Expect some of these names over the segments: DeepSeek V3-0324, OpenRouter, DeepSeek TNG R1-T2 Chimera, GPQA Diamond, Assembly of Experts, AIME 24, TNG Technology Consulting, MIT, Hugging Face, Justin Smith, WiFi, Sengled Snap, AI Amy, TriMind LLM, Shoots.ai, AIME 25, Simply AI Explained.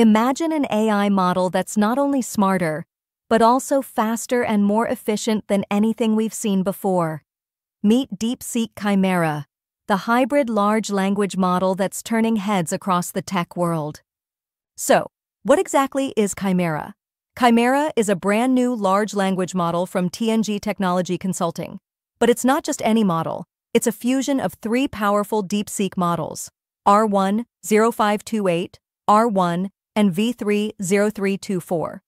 Imagine an AI model that's not only smarter, but also faster and more efficient than anything we've seen before. Meet DeepSeek Chimera, the hybrid large language model that's turning heads across the tech world. So, what exactly is Chimera? Chimera is a brand new large language model from TNG Technology Consulting. But it's not just any model. It's a fusion of three powerful DeepSeek models, R1-0528, R1, and V3-0324.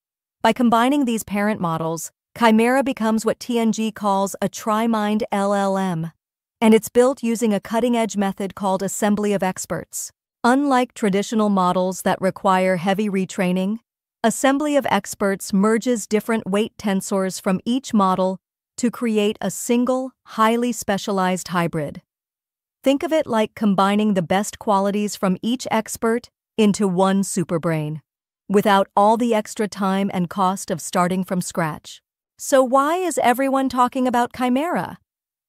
By combining these parent models, Chimera becomes what TNG calls a TriMind LLM, and it's built using a cutting-edge method called Assembly of Experts. Unlike traditional models that require heavy retraining, Assembly of Experts merges different weight tensors from each model to create a single, highly specialized hybrid. Think of it like combining the best qualities from each expert into one superbrain, without all the extra time and cost of starting from scratch. So why is everyone talking about Chimera?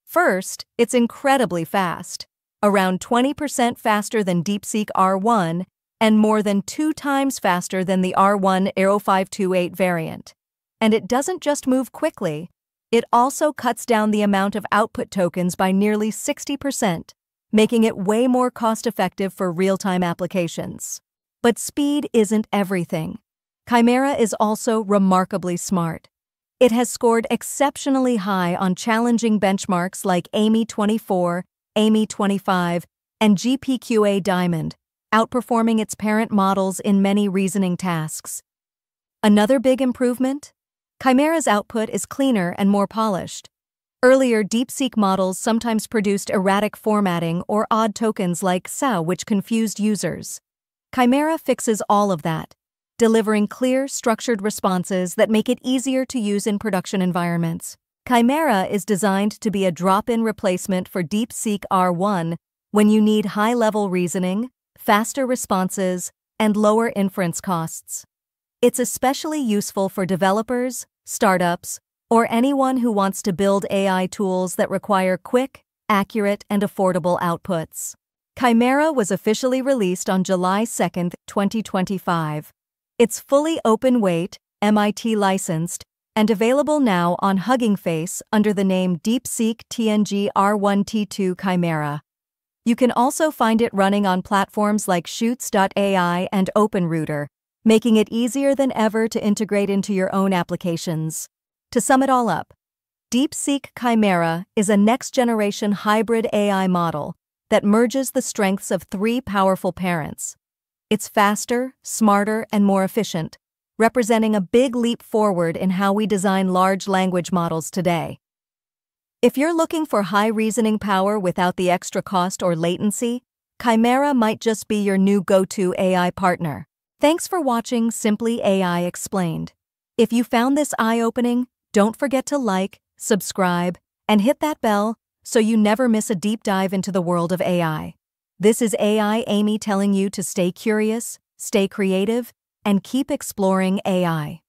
First, it's incredibly fast, around 20% faster than DeepSeek R1 and more than 2 times faster than the R1-0528 variant. And it doesn't just move quickly, it also cuts down the amount of output tokens by nearly 60%, making it way more cost-effective for real-time applications. But speed isn't everything. Chimera is also remarkably smart. It has scored exceptionally high on challenging benchmarks like AIME 24, AIME 25, and GPQA Diamond, outperforming its parent models in many reasoning tasks. Another big improvement? Chimera's output is cleaner and more polished. Earlier, DeepSeek models sometimes produced erratic formatting or odd tokens like "sao," which confused users. Chimera fixes all of that, delivering clear, structured responses that make it easier to use in production environments. Chimera is designed to be a drop-in replacement for DeepSeek R1 when you need high-level reasoning, faster responses, and lower inference costs. It's especially useful for developers, startups, or anyone who wants to build AI tools that require quick, accurate, and affordable outputs. Chimera was officially released on July 2, 2025. It's fully open-weight, MIT licensed, and available now on Hugging Face under the name DeepSeek TNG R1-T2 Chimera. You can also find it running on platforms like Shoots.ai and OpenRouter, making it easier than ever to integrate into your own applications. To sum it all up, DeepSeek Chimera is a next-generation hybrid AI model that merges the strengths of three powerful parents. It's faster, smarter, and more efficient, representing a big leap forward in how we design large language models today. If you're looking for high reasoning power without the extra cost or latency, Chimera might just be your new go-to AI partner. Thanks for watching Simply AI Explained. If you found this eye-opening, don't forget to like, subscribe, and hit that bell so you never miss a deep dive into the world of AI. This is AI Amy telling you to stay curious, stay creative, and keep exploring AI.